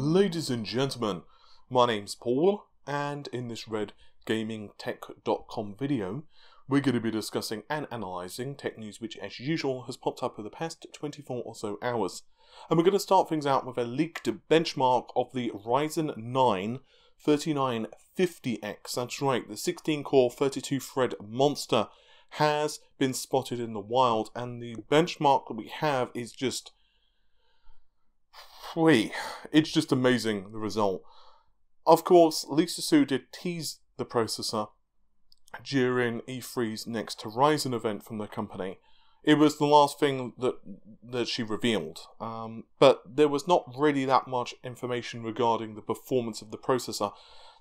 Ladies and gentlemen, my name's Paul, and in this red gamingtech.com video, we're going to be discussing and analysing tech news which, as usual, has popped up over the past 24 or so hours. And we're going to start things out with a leaked benchmark of the Ryzen 9 3950X. That's right, the 16-core 32-thread monster has been spotted in the wild, and the benchmark that we have is just... it's just amazing, the result. Of course, Lisa Su did tease the processor during E3's Next Horizon event from the company. It was the last thing that she revealed, but there was not really that much information regarding the performance of the processor.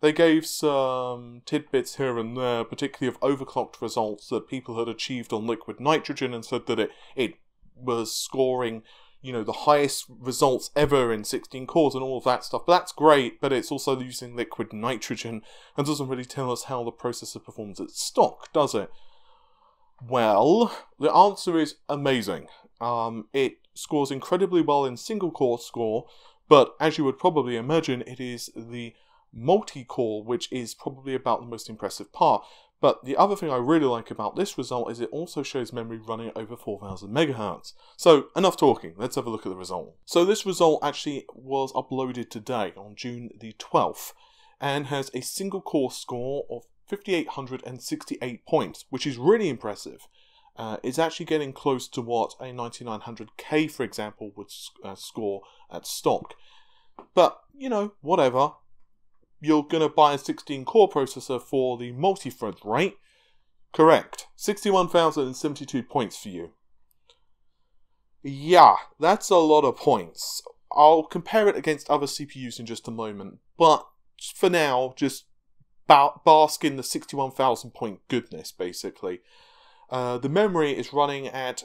They gave some tidbits here and there, particularly of overclocked results that people had achieved on liquid nitrogen, and said that it was scoring, you know, the highest results ever in 16 cores and all of that stuff. But that's great, but it's also using liquid nitrogen and doesn't really tell us how the processor performs at stock, does it? Well, the answer is amazing. It scores incredibly well in single core score, but as you would probably imagine, it is the multi-core which is probably about the most impressive part. But the other thing I really like about this result is it also shows memory running over 4000 megahertz. So enough talking, let's have a look at the result. So this result actually was uploaded today on June the 12th and has a single core score of 5868 points, which is really impressive. It's actually getting close to what a 9900K, for example, would score at stock. But, you know, whatever. You're going to buy a 16-core processor for the multi-thread, right? Correct. 61,072 points for you. Yeah, that's a lot of points. I'll compare it against other CPUs in just a moment, but for now, just bask in the 61,000-point goodness, basically. The memory is running at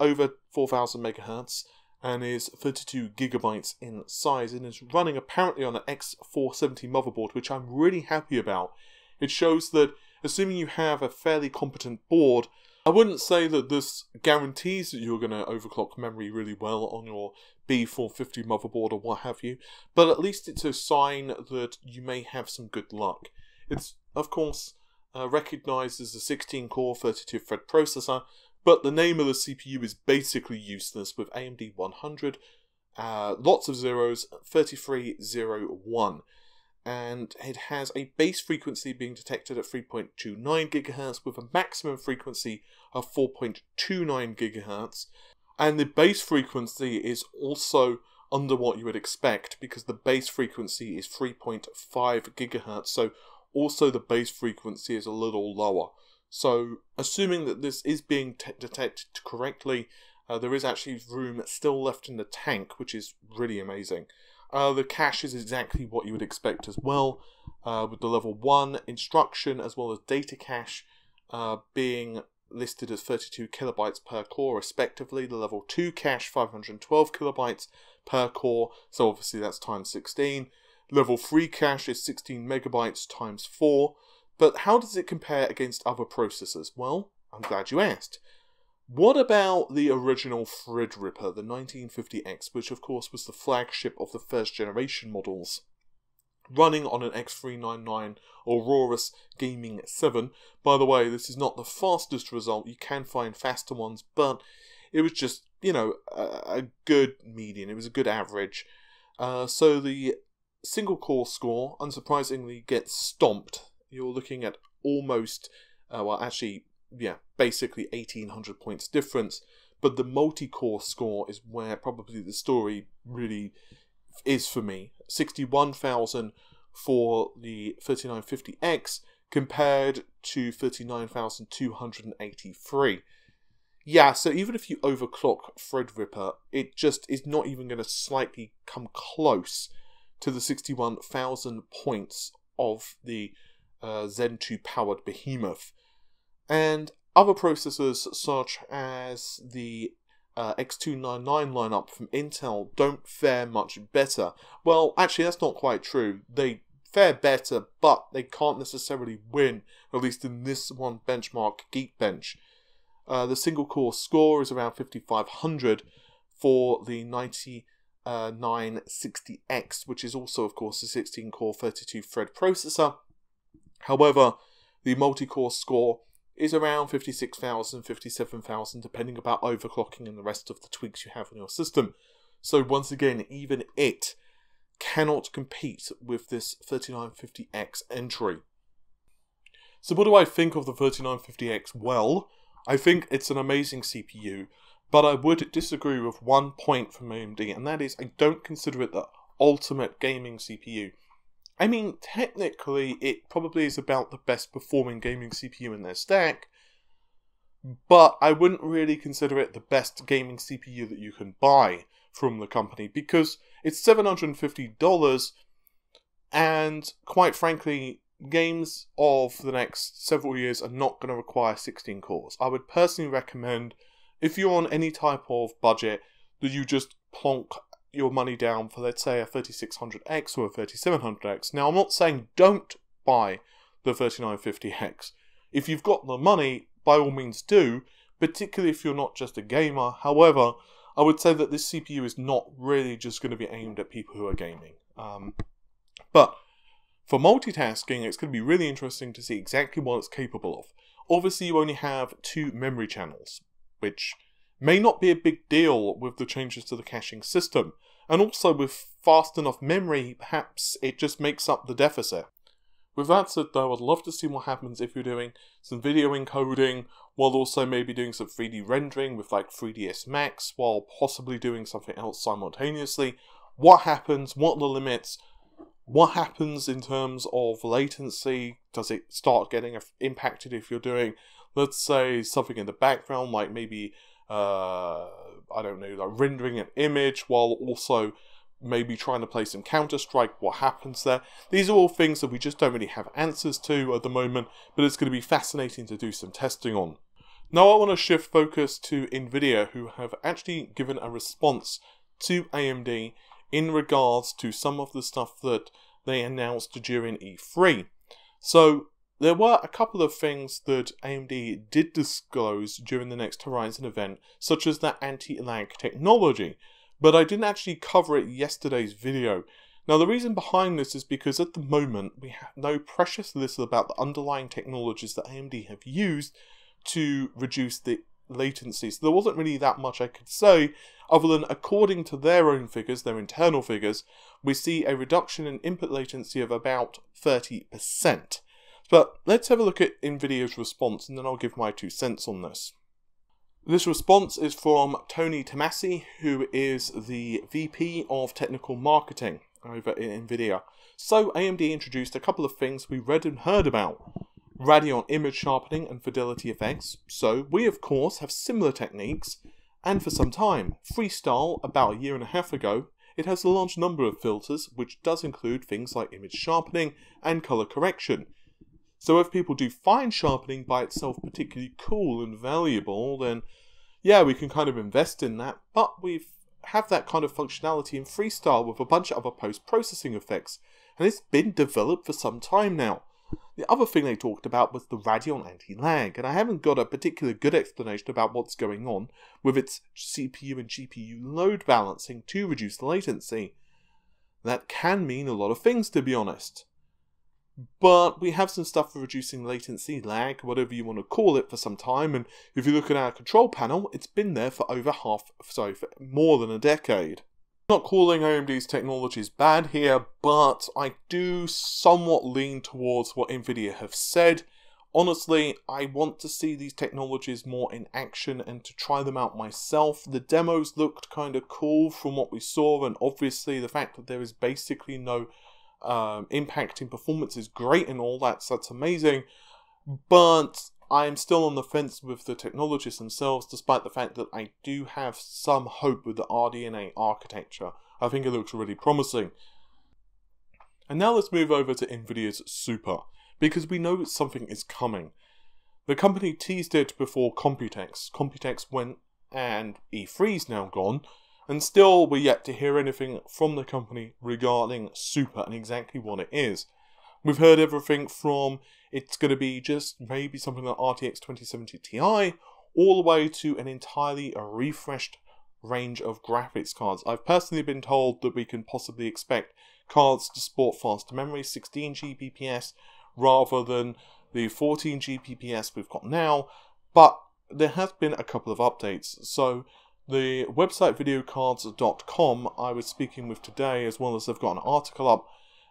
over 4,000 megahertz, and is 32 gigabytes in size, and is running apparently on an X470 motherboard, which I'm really happy about. It shows that, assuming you have a fairly competent board, I wouldn't say that this guarantees that you're going to overclock memory really well on your B450 motherboard or what have you, but at least it's a sign that you may have some good luck. It's, of course, recognized as a 16-core 32-thread processor, but the name of the CPU is basically useless, with AMD 100, lots of zeros, 3301. And it has a base frequency being detected at 3.29 GHz, with a maximum frequency of 4.29 GHz. And the base frequency is also under what you would expect, because the base frequency is 3.5 GHz, so also the base frequency is a little lower. So, assuming that this is being detected correctly, there is actually room still left in the tank, which is really amazing. The cache is exactly what you would expect as well, with the level 1 instruction as well as data cache being listed as 32 kilobytes per core respectively. The level 2 cache, 512 kilobytes per core, so obviously that's times 16. Level 3 cache is 16 megabytes times 4. But how does it compare against other processors? Well, I'm glad you asked. What about the original Threadripper, the 1950X, which of course was the flagship of the first generation models, running on an X399 Aurorus Gaming 7. By the way, this is not the fastest result. You can find faster ones, but it was just, you know, a good median. It was a good average. So the single core score, unsurprisingly, gets stomped. You're looking at almost, well, actually, yeah, basically 1,800 points difference. But the multi-core score is where probably the story really is for me. 61,000 for the 3950X compared to 39,283. Yeah, so even if you overclock Threadripper, it just is not even going to slightly come close to the 61,000 points of the Zen 2 powered behemoth. And other processors such as the X299 lineup from Intel don't fare much better. Well, actually that's not quite true. They fare better, but they can't necessarily win, at least in this one benchmark, Geekbench. The single core score is around 5,500 for the 90 9960X, which is also, of course, a 16-core 32-thread processor. However, the multi-core score is around 56,000, 57,000, depending about overclocking and the rest of the tweaks you have on your system. So once again, even it cannot compete with this 3950X entry. So what do I think of the 3950X? Well, I think it's an amazing CPU, but I would disagree with one point from AMD, and that is I don't consider it the ultimate gaming CPU. I mean, technically, it probably is about the best performing gaming CPU in their stack, but I wouldn't really consider it the best gaming CPU that you can buy from the company, because it's $750, and quite frankly, games of the next several years are not going to require 16 cores. I would personally recommend, if you're on any type of budget, that you just plonk your money down for, let's say, a 3600X or a 3700X. Now, I'm not saying don't buy the 3950X. If you've got the money, by all means do, particularly if you're not just a gamer. However, I would say that this CPU is not really just going to be aimed at people who are gaming. But for multitasking, it's going to be really interesting to see exactly what it's capable of. Obviously, you only have 2 memory channels, which may not be a big deal with the changes to the caching system, and also with fast enough memory, perhaps it just makes up the deficit. With that said though, I'd love to see what happens if you're doing some video encoding, while also maybe doing some 3D rendering with like 3ds Max, while possibly doing something else simultaneously. What happens, what are the limits, what happens in terms of latency, does it start getting impacted if you're doing, let's say, something in the background, like maybe I don't know, like rendering an image while also maybe trying to play some Counter-Strike, what happens there? These are all things that we just don't really have answers to at the moment, but it's going to be fascinating to do some testing on. Now I want to shift focus to NVIDIA, who have actually given a response to AMD in regards to some of the stuff that they announced during E3. So there were a couple of things that AMD did disclose during the Next Horizon event, such as that anti-lag technology, but I didn't actually cover it in yesterday's video. Now the reason behind this is because at the moment we have no precious little about the underlying technologies that AMD have used to reduce the latency, so there wasn't really that much I could say, other than according to their own figures, their internal figures, we see a reduction in input latency of about 30%. But let's have a look at NVIDIA's response, and then I'll give my 2 cents on this. This response is from Tony Tamassi, who is the VP of Technical Marketing over in NVIDIA. So AMD introduced a couple of things we read and heard about. Radeon image sharpening and fidelity effects. So we, of course, have similar techniques, and for some time. Freestyle, about 1.5 years ago, it has a large number of filters, which does include things like image sharpening and color correction. So if people do find sharpening by itself particularly cool and valuable, then yeah, we can kind of invest in that, but we have that kind of functionality in Freestyle with a bunch of other post-processing effects, and it's been developed for some time now. The other thing they talked about was the Radeon anti-lag, and I haven't got a particular good explanation about what's going on with its CPU and GPU load balancing to reduce the latency. That can mean a lot of things, to be honest. But we have some stuff for reducing latency, lag, whatever you want to call it, for some time, and if you look at our control panel, it's been there for for more than a decade. I'm not calling AMD's technologies bad here, but I do somewhat lean towards what NVIDIA have said. Honestly, I want to see these technologies more in action and to try them out myself. The demos looked kind of cool from what we saw, and obviously the fact that there is basically no impact in performance is great and all that, so that's amazing, but I'm still on the fence with the technologies themselves, despite the fact that I do have some hope with the RDNA architecture. I think it looks really promising. And now let's move over to NVIDIA's Super, because we know something is coming. The company teased it before Computex. Computex went, and E3's now gone, and still, we're yet to hear anything from the company regarding Super and exactly what it is. We've heard everything from it's going to be just maybe something like RTX 2070 Ti, all the way to an entirely refreshed range of graphics cards. I've personally been told that we can possibly expect cards to sport faster memory, 16 GBps rather than the 14 GBps we've got now, but there has been a couple of updates. So the website videocards.com I was speaking with today, as well as they've got an article up,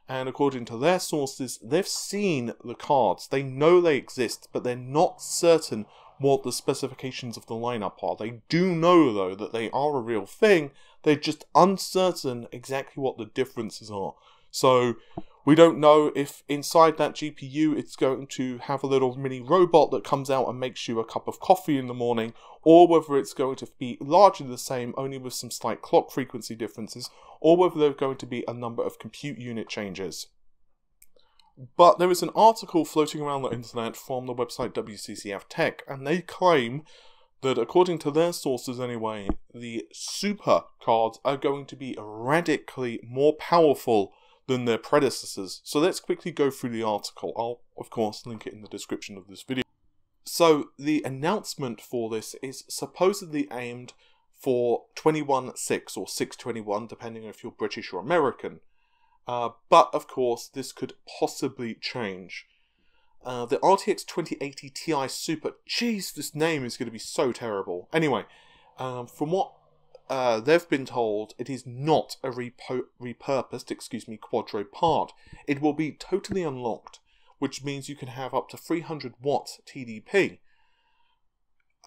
and according to their sources, they've seen the cards. They know they exist, but they're not certain what the specifications of the lineup are. They do know, though, that they are a real thing. They're just uncertain exactly what the differences are. So we don't know if inside that GPU it's going to have a little mini robot that comes out and makes you a cup of coffee in the morning, or whether it's going to be largely the same, only with some slight clock frequency differences, or whether there are going to be a number of compute unit changes. But there is an article floating around the internet from the website WCCF Tech, and they claim that, according to their sources anyway, the super cards are going to be radically more powerful than their predecessors. So let's quickly go through the article. I'll, of course, link it in the description of this video. So the announcement for this is supposedly aimed for 21.6 or 621, depending if you're British or American. But, of course, this could possibly change. The RTX 2080 Ti Super, jeez, this name is going to be so terrible. Anyway, from what they've been told, it is not a repurposed quadro part. It will be totally unlocked, which means you can have up to 300 watts TDP.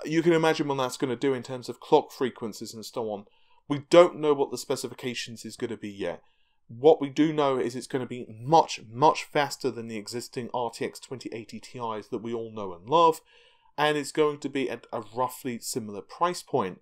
You can imagine what that's going to do in terms of clock frequencies and so on. We don't know what the specifications is going to be yet. What we do know is it's going to be much, much faster than the existing RTX 2080 Ti's that we all know and love, and it's going to be at a roughly similar price point.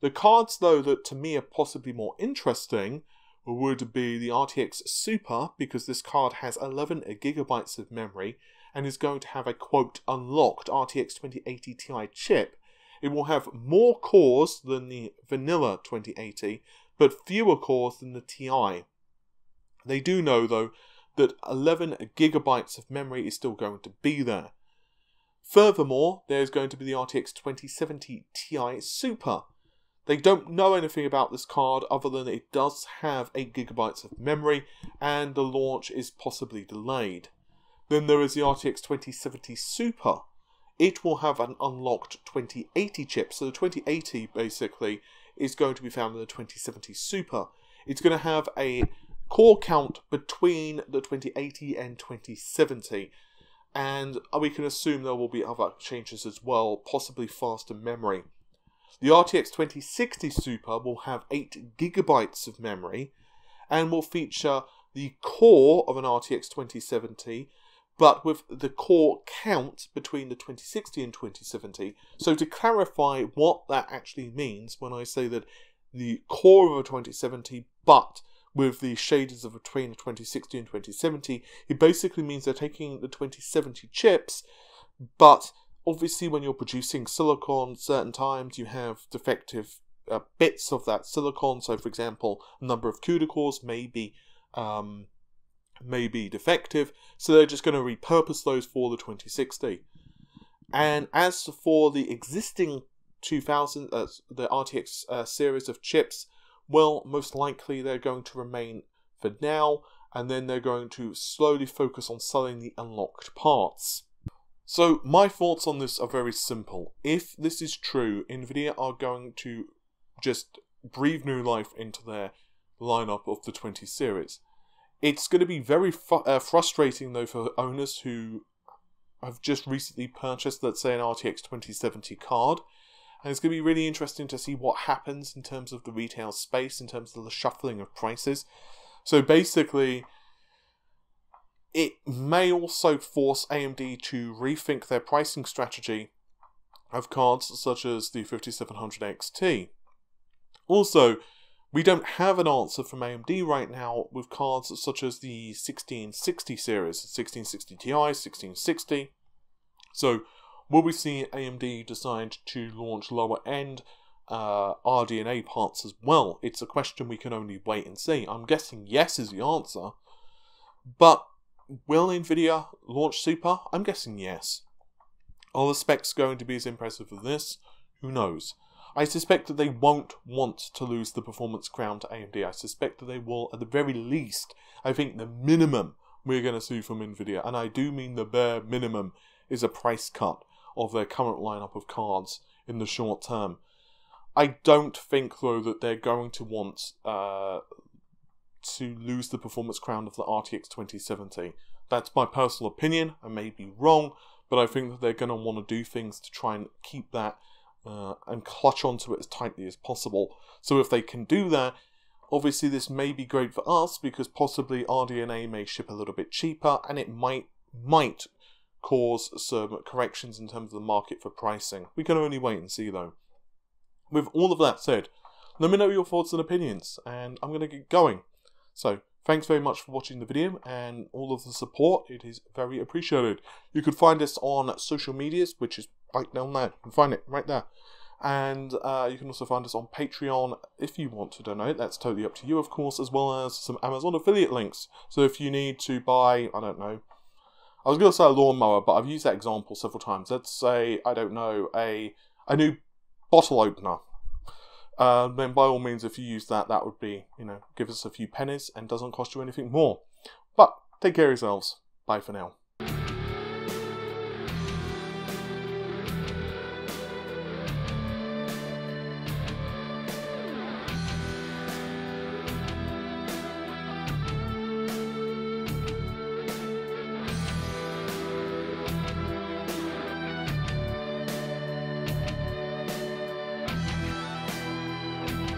The cards, though, that to me are possibly more interesting would be the RTX Super, because this card has 11 gigabytes of memory and is going to have a, quote, unlocked RTX 2080 Ti chip. It will have more cores than the vanilla 2080, but fewer cores than the Ti. They do know, though, that 11 gigabytes of memory is still going to be there. Furthermore, there's going to be the RTX 2070 Ti Super. They don't know anything about this card other than it does have 8 gigabytes of memory and the launch is possibly delayed. Then there is the RTX 2070 Super. It will have an unlocked 2080 chip, so the 2080 basically is going to be found in the 2070 Super. It's going to have a core count between the 2080 and 2070, and we can assume there will be other changes as well, possibly faster memory. The RTX 2060 Super will have 8 gigabytes of memory and will feature the core of an RTX 2070, but with the core count between the 2060 and 2070. So to clarify what that actually means when I say that the core of a 2070 but with the shaders of between 2060 and 2070, it basically means they're taking the 2070 chips, but obviously when you're producing silicon, certain times you have defective bits of that silicon. So for example, a number of CUDA cores may be defective, so they're just going to repurpose those for the 2060. And as for the existing the RTX series of chips, well, most likely they're going to remain for now, and then they're going to slowly focus on selling the unlocked parts. So my thoughts on this are very simple. If this is true, NVIDIA are going to just breathe new life into their lineup of the 20 series. It's going to be very frustrating, though, for owners who have just recently purchased, let's say, an RTX 2070 card. And it's going to be really interesting to see what happens in terms of the retail space, in terms of the shuffling of prices. So basically, it may also force AMD to rethink their pricing strategy of cards such as the 5700 XT. Also, we don't have an answer from AMD right now with cards such as the 1660 series, 1660 Ti, 1660. So will we see AMD decide to launch lower-end RDNA parts as well? It's a question we can only wait and see. I'm guessing yes is the answer, but will NVIDIA launch Super? I'm guessing yes. Are the specs going to be as impressive as this? Who knows? I suspect that they won't want to lose the performance crown to AMD. I suspect that they will, at the very least, I think the minimum we're going to see from NVIDIA, and I do mean the bare minimum, is a price cut of their current lineup of cards in the short term. I don't think, though, that they're going to want to lose the performance crown of the RTX 2070. That's my personal opinion. I may be wrong, but I think that they're going to want to do things to try and keep that and clutch onto it as tightly as possible. So if they can do that, obviously this may be great for us, because possibly RDNA may ship a little bit cheaper, and it might cause some corrections in terms of the market for pricing. We can only wait and see, though. With all of that said, let me know your thoughts and opinions, and I'm going to get going. So, thanks very much for watching the video and all of the support. It is very appreciated. You can find us on social medias, which is right down there. You can find it right there. And you can also find us on Patreon if you want to donate. That's totally up to you, of course, as well as some Amazon affiliate links. So if you need to buy, I don't know, I was going to say a lawnmower, but I've used that example several times. Let's say, I don't know, a new bottle opener. Then by all means, if you use that, that would be, you know, give us a few pennies and doesn't cost you anything more. But take care of yourselves. Bye for now.